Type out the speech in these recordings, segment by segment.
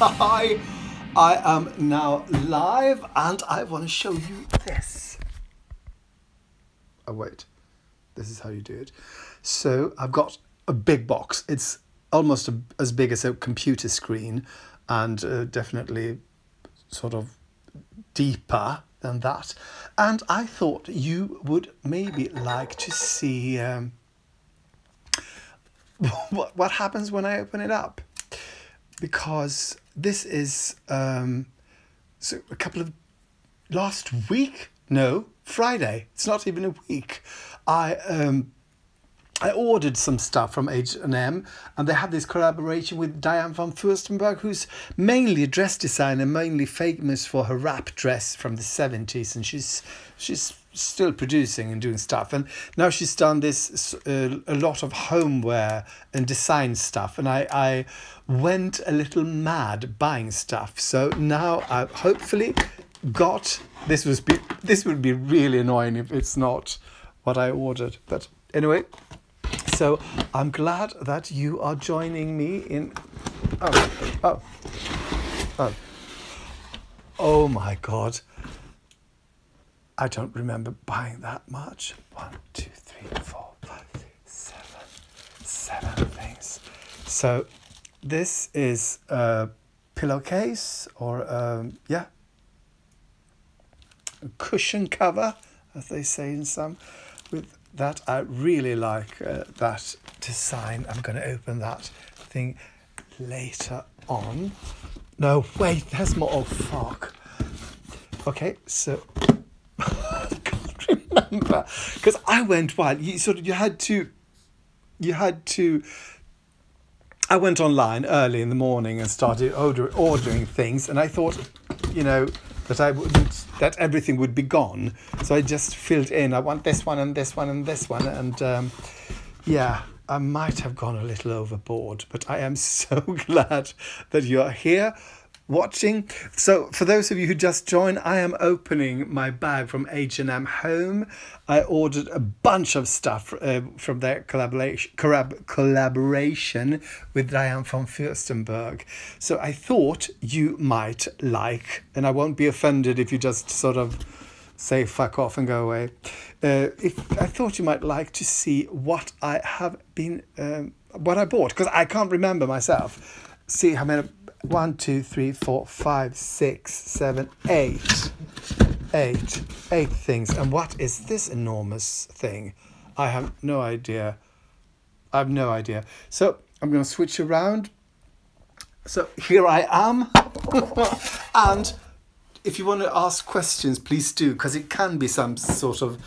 Hi, I am now live and I want to show you this. Oh wait, this is how you do it. So I've got a big box. It's almost as big as a computer screen and definitely sort of deeper than that. And I thought you would maybe like to see what happens when I open it up. Because this is so a couple of last week, no, Friday. It's not even a week. I ordered some stuff from H&M and they had this collaboration with Diane von Fürstenberg, who's mainly a dress designer, mainly famous for her wrap dress from the 70s, and she's still producing and doing stuff, and now she's done this a lot of homeware and design stuff, and I went a little mad buying stuff. So now I've hopefully got this. This would be really annoying if it's not what I ordered, but anyway, so I'm glad that you are joining me in oh my god, I don't remember buying that much. 1, 2, 3, 4, 5, 6, 7 things. So this is a pillowcase or a cushion cover, as they say in some. With that, I really like that design. I'm going to open that thing later on. No, wait, there's more. Oh, fuck. Okay, so... I can't remember because I went wild. I went online early in the morning and started ordering things, and I thought, you know, that everything would be gone. So I just filled in. I want this one and this one and this one, and yeah, I might have gone a little overboard, but I am so glad that you are here. Watching. So for those of you who just joined, I am opening my bag from H&M Home. I ordered a bunch of stuff from their collaboration with Diane von Fürstenberg. So I thought you might like, and I won't be offended if you just sort of say fuck off and go away. I thought you might like to see what I have been, what I bought, because I can't remember myself. See how many... 1, 2, 3, 4, 5, 6, 7, 8. 8 things. And what is this enormous thing? I have no idea. I have no idea. So I'm going to switch around. So here I am. And if you want to ask questions, please do, because it can be some sort of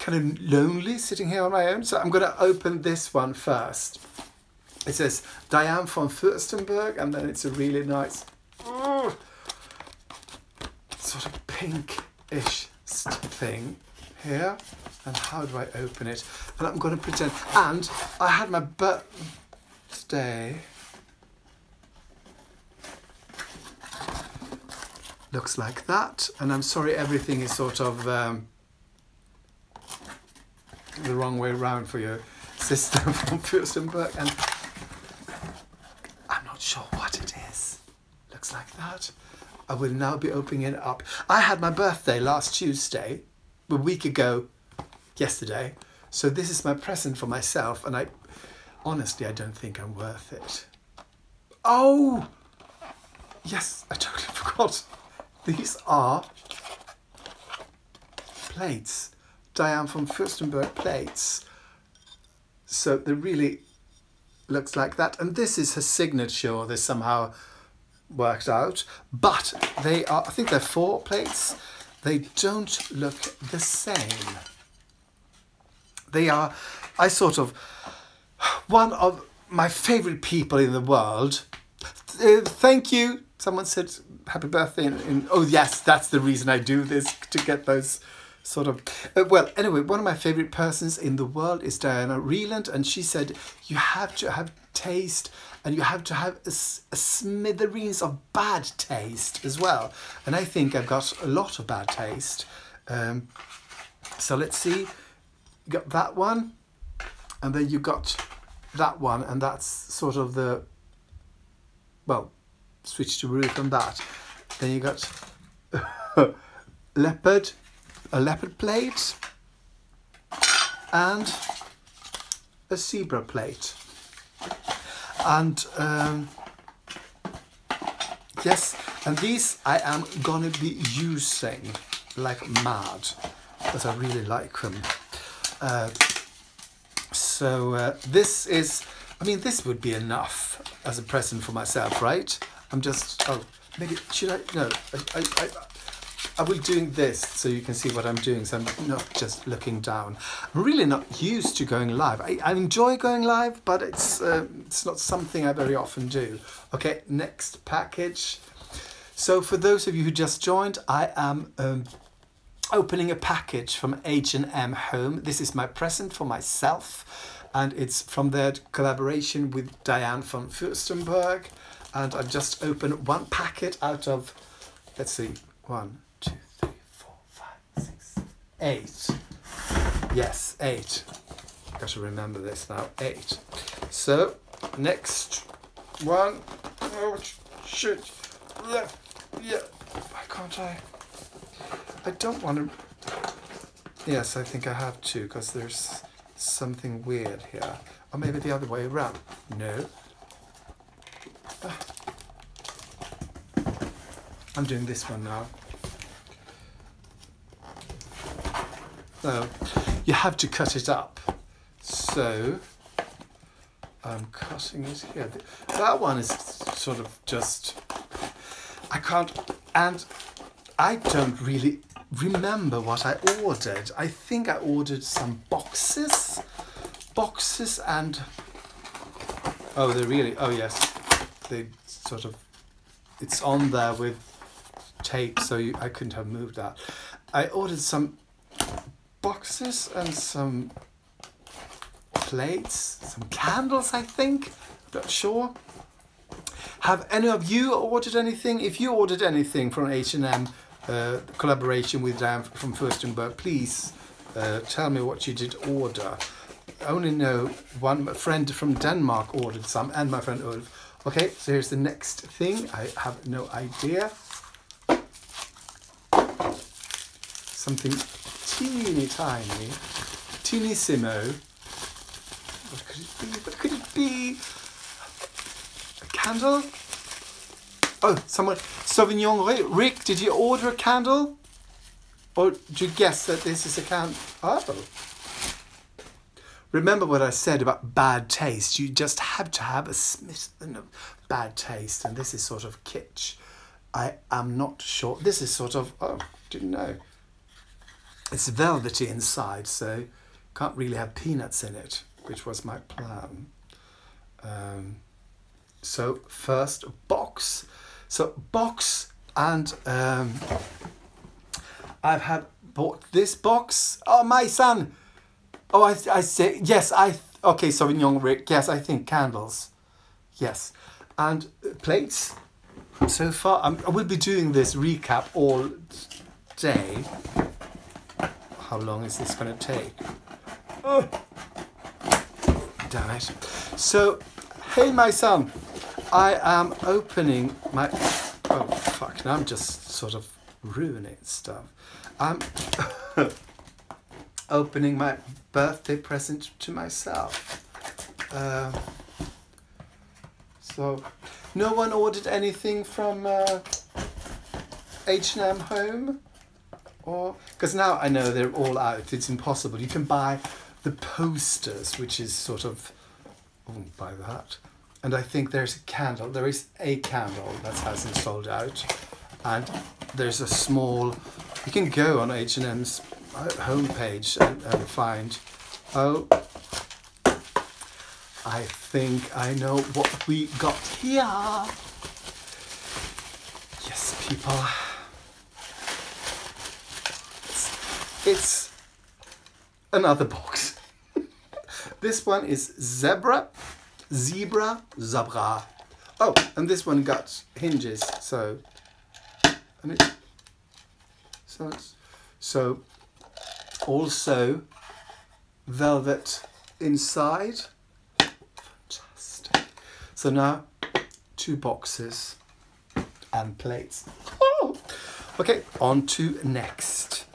kind of lonely sitting here on my own. So I'm going to open this one first. It says Diane von Fürstenberg, and then it's a really nice sort of pink-ish thing here. And how do I open it? And I'm going to pretend. And I had my birthday. Looks like that. And I'm sorry, everything is sort of the wrong way around for your sister von Fürstenberg. And sure what it is. Looks like that. I will now be opening it up. I had my birthday last Tuesday, a week ago yesterday, so this is my present for myself, and I honestly, I don't think I'm worth it. Oh yes, I totally forgot. These are plates, Diane von Fürstenberg plates, so they're really... looks like that, and this is her signature. This somehow worked out, but they are, I think they're 4 plates. They don't look the same. They are, I sort of, one of my favourite people in the world. Thank you. Someone said happy birthday, and oh yes, that's the reason I do this, to get those sort of, well, anyway, one of my favourite persons in the world is Diana Vreeland, and she said, you have to have taste, and you have to have a smithereens of bad taste as well. And I think I've got a lot of bad taste. So let's see, you got that one, and then you got that one, and that's sort of the, well, switch to Ruth on that. Then you got a leopard plate and a zebra plate. And yes, and these I am gonna be using like mad, because I really like them. So this is, I mean, this would be enough as a present for myself, right? I'm just, oh, maybe, should I, no, I will be doing this so you can see what I'm doing, so I'm not just looking down. I'm really not used to going live. I enjoy going live, but it's not something I very often do. Okay, next package. So for those of you who just joined, I am opening a package from H&M Home. This is my present for myself, and it's from their collaboration with Diane von Fürstenberg. And I've just opened one packet out of, let's see, 1, 2, 3, 4, 5, 6, 8. Yes, 8. Got to remember this now, 8. So, next one. Oh, shoot. Yeah, yeah. Why can't I? I don't want to. Yes, I think I have to, because there's something weird here. Or maybe the other way around. No. I'm doing this one now. So you have to cut it up. So I'm cutting it here. That one is sort of just, I can't, and I don't really remember what I ordered. I think I ordered some boxes and, oh, they're really, oh yes, they sort of, it's on there with tape, so you, I couldn't have moved that. I ordered some boxes and some plates, some candles, I think, not sure. Have any of you ordered anything? If you ordered anything from H&M collaboration with Diane from Fürstenberg, please tell me what you did order. I only know one friend from Denmark ordered some, and my friend Ulf. Okay, so here's the next thing. I have no idea. Something teeny tiny, teeny-simo. What could it be? What could it be? A candle? Oh, someone, Sauvignon Rick, did you order a candle? Or did you guess that this is a candle? Oh. Remember what I said about bad taste. You just have to have a smidgen of bad taste, and this is sort of kitsch. I am not sure. This is sort of, oh, didn't know. It's velvety inside, so can't really have peanuts in it, which was my plan. So first, box. So box, and I've had bought this box. Oh, my son. Oh, I say, yes, okay, Sauvignon Rick, yes, I think candles, yes. And plates, so far, I will be doing this recap all day. How long is this gonna take? Oh. Damn it. So, hey, my son, I am opening my, oh, fuck, now I'm just sort of ruining stuff. I'm opening my birthday present to myself. So no one ordered anything from H&M Home, or because now I know they're all out. It's impossible. You can buy the posters, which is sort of, I wouldn't buy that. And I think there's a candle. There is a candle that hasn't sold out, and there's a small. You can go on H&M's homepage and find, oh, I think I know what we got here. Yes, people. It's another box. This one is zebra. Oh, and this one got hinges, so, and it, so it's, so, also velvet inside. Fantastic. So now, two boxes. and plates. Okay, on to next.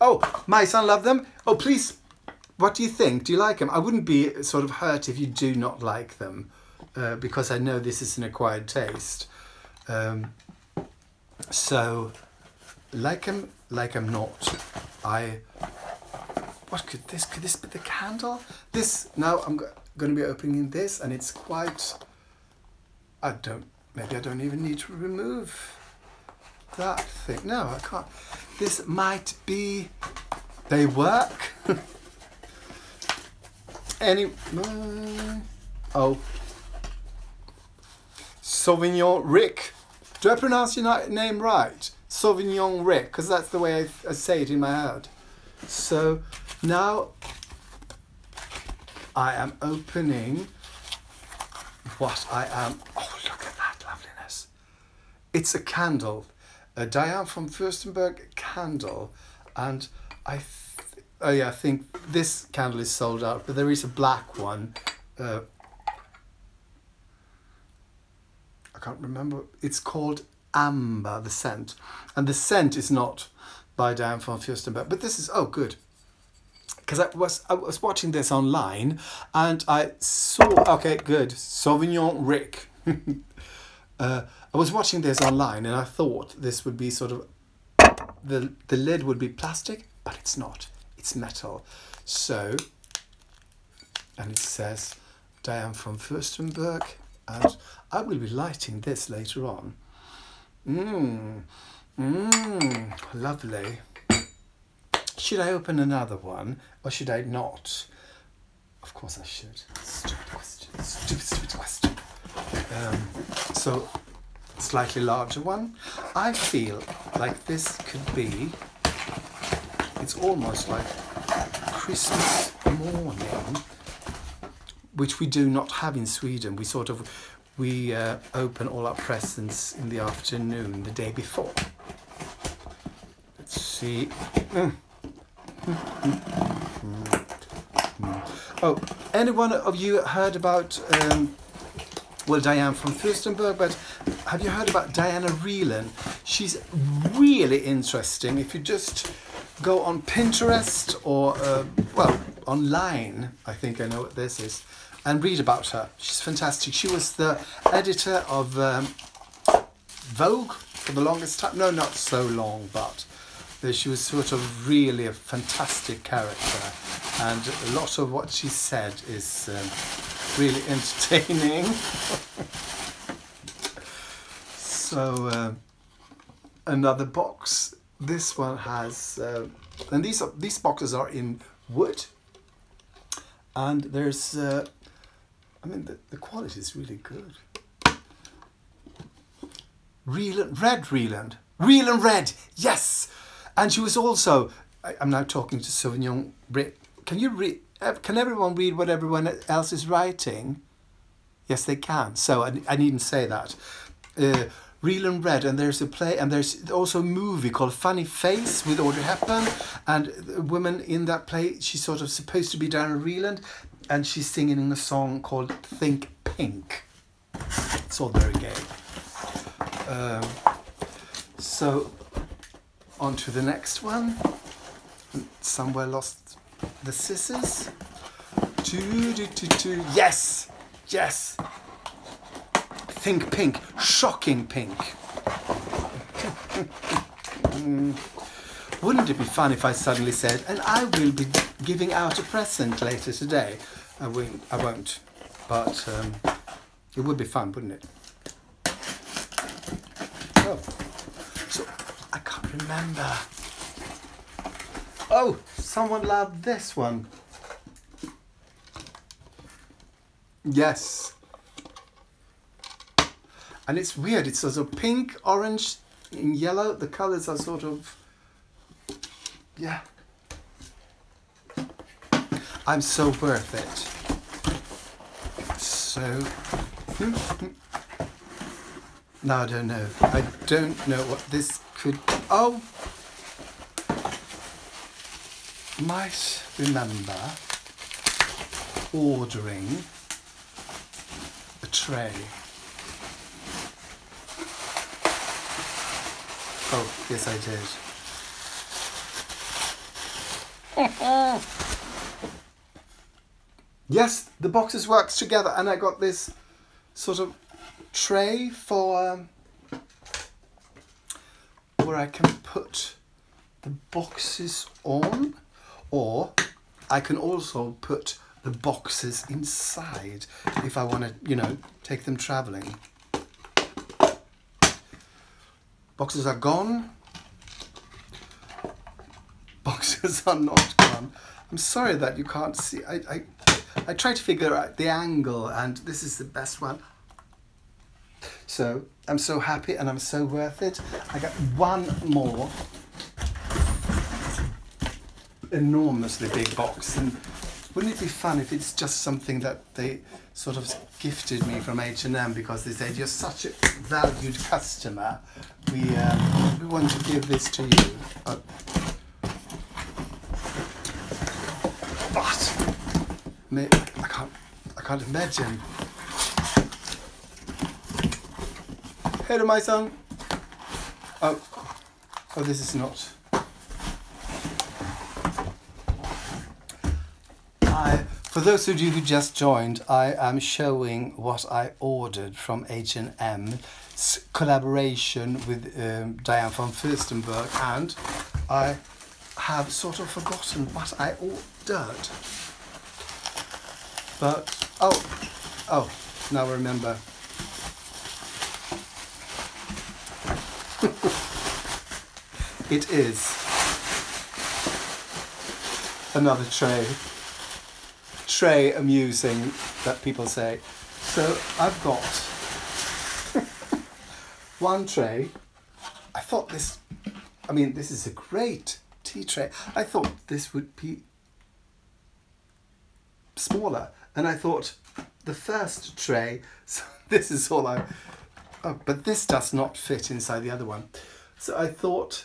Oh, my son loved them. Oh, please, what do you think? Do you like them? I wouldn't be sort of hurt if you do not like them, because I know this is an acquired taste. So, like them not. What could this? Could this be the candle? This, now I'm going to be opening this, and it's quite, maybe I don't even need to remove that thing. No, I can't. This might be, they work. Oh. Sauvignon Ric. Do I pronounce your name right? Sauvignon Ric, because that's the way I say it in my head. So now I am opening what I am. Oh, look at that loveliness. It's a candle, a Diane von Fürstenberg candle. And I think this candle is sold out, but there is a black one. I can't remember. It's called Amber, the scent. And the scent is not by Diane von Fürstenberg, but this is, oh, good. Because I was watching this online and I saw, okay, good, Sauvignon Ric. I was watching this online and I thought this would be sort of, the lid would be plastic, but it's not, it's metal. So, and it says Diane von Fürstenberg, and I will be lighting this later on. Lovely. Should I open another one or should I not? Of course I should. Stupid question. Stupid question. So, slightly larger one. I feel like this could be, it's almost like Christmas morning, which we do not have in Sweden. We sort of, we open all our presents in the afternoon, the day before. Let's see. Oh, anyone of you heard about, well, Diane von Fürstenberg, but have you heard about Diana Vreeland? She's really interesting. If you just go on Pinterest or, well, online, I think I know what this is, and read about her. She's fantastic. She was the editor of Vogue for the longest time. No, not so long, but she was sort of really a fantastic character, and a lot of what she said is really entertaining. So another box. This one has, and these boxes are in wood, and there's, I mean, the quality is really good. Vreeland Red, yes. And she was also, I'm now talking to Sauvignon Ric. Can you read, can everyone read what everyone else is writing? Yes, they can. So I needn't say that. Vreeland Red, and there's a play, and there's also a movie called Funny Face with Audrey Hepburn. And the woman in that play, she's sort of supposed to be Diana Vreeland, and she's singing a song called Think Pink. It's all very gay. So, on to the next one. Somewhere lost the scissors. Yes, yes. Think pink, shocking pink. Wouldn't it be fun if I suddenly said, and I will be giving out a present later today. I won't, but it would be fun, wouldn't it? Oh. Remember. Oh, someone loved this one. Yes. And it's weird. It's sort of pink, orange, and yellow. The colors are sort of, yeah. I'm so worth it. So, now I don't know. I don't know what this could. Oh, might remember ordering a tray. Oh, yes, I did. Yes, the boxes worked together, and I got this sort of tray for where I can put the boxes on, or I can also put the boxes inside if I want to, you know, take them traveling. Boxes are gone. Boxes are not gone. I'm sorry that you can't see. I tried to figure out the angle, and this is the best one. So I'm so happy, and I'm so worth it. I got one more enormously big box, and wouldn't it be fun if it's just something that they sort of gifted me from H&M, because they said, you're such a valued customer, we want to give this to you. Oh. But I can't imagine. Hello, my son. Oh, oh, this is not. For those of you who just joined, I am showing what I ordered from H&M's collaboration with Diane von Fürstenberg, and I have sort of forgotten what I ordered. But, oh, now I remember. It is another tray. Tray amusing, that people say. So I've got one tray. I thought this, I mean, this is a great tea tray. I thought this would be smaller, and I thought the first tray, so this is all I, oh, but this does not fit inside the other one. So I thought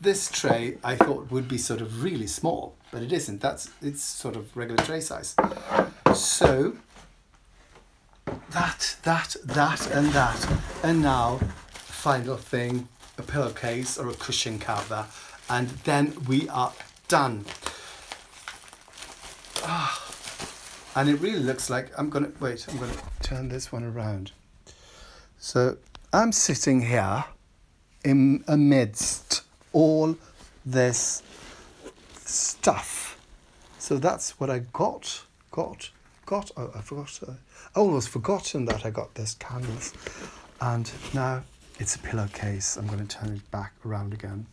this tray I thought would be sort of really small, but it isn't. It's sort of regular tray size. So that, and now final thing, a pillowcase or a cushion cover, and then we are done. Ah, and it really looks like I'm gonna turn this one around. So I'm sitting here in amidst all this stuff. So that's what I got. Oh, I forgot. I almost forgotten that I got this candles. And now it's a pillowcase. I'm going to turn it back around again.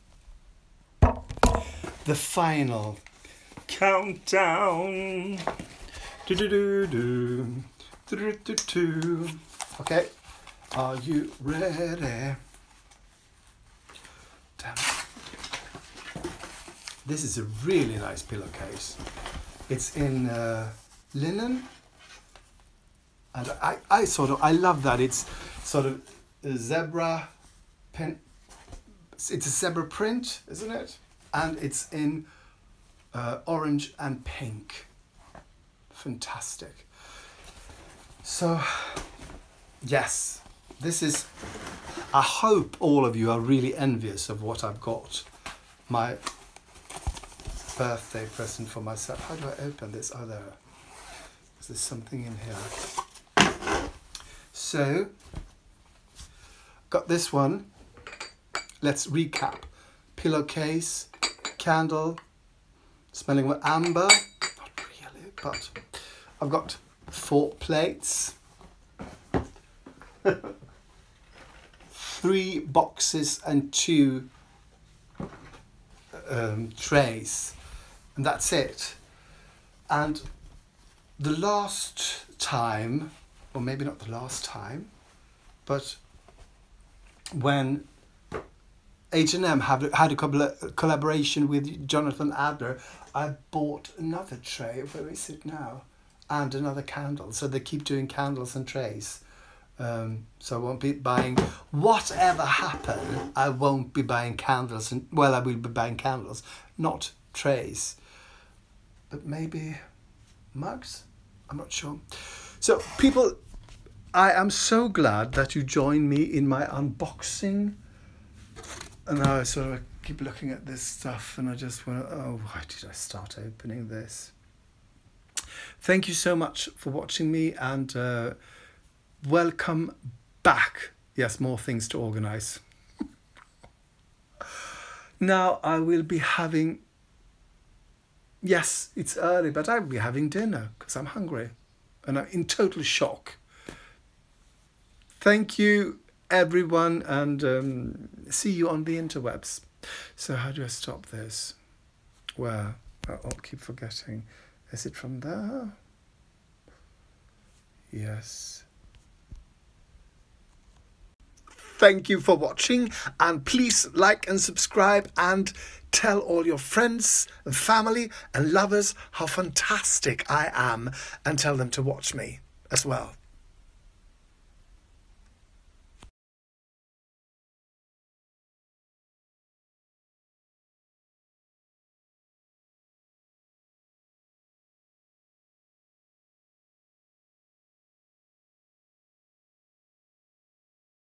The final countdown. Do do do do. Do do do do. Okay. Are you ready? Damn it. This is a really nice pillowcase. It's in linen, and I love that it's sort of a zebra print. It's a zebra print, isn't it? And it's in orange and pink. Fantastic. So yes, this is. I hope all of you are really envious of what I've got. My birthday present for myself. How do I open this? Oh, there. Is there something in here? So, got this one. Let's recap. Pillowcase, candle, smelling with amber. Not really, but I've got 4 plates. 3 boxes and 2 trays, and that's it. And the last time, or maybe not the last time, but when H&M had a collaboration with Jonathan Adler, I bought another tray. Where is it now? And another candle. So they keep doing candles and trays. So I won't be buying, whatever happens, I won't be buying candles, and well, I will be buying candles, not trays, but maybe mugs? I'm not sure. So people, I am so glad that you join me in my unboxing And now I sort of keep looking at this stuff and I just want to, oh, why did I start opening this? Thank you so much for watching me, and welcome back. Yes, more things to organise. Now I will be having, yes, it's early, but I'll be having dinner because I'm hungry and I'm in total shock. Thank you, everyone, and see you on the interwebs. So how do I stop this? Where? I'll keep forgetting. Is it from there? Yes. Thank you for watching, and please like and subscribe and tell all your friends and family and lovers how fantastic I am, and tell them to watch me as well.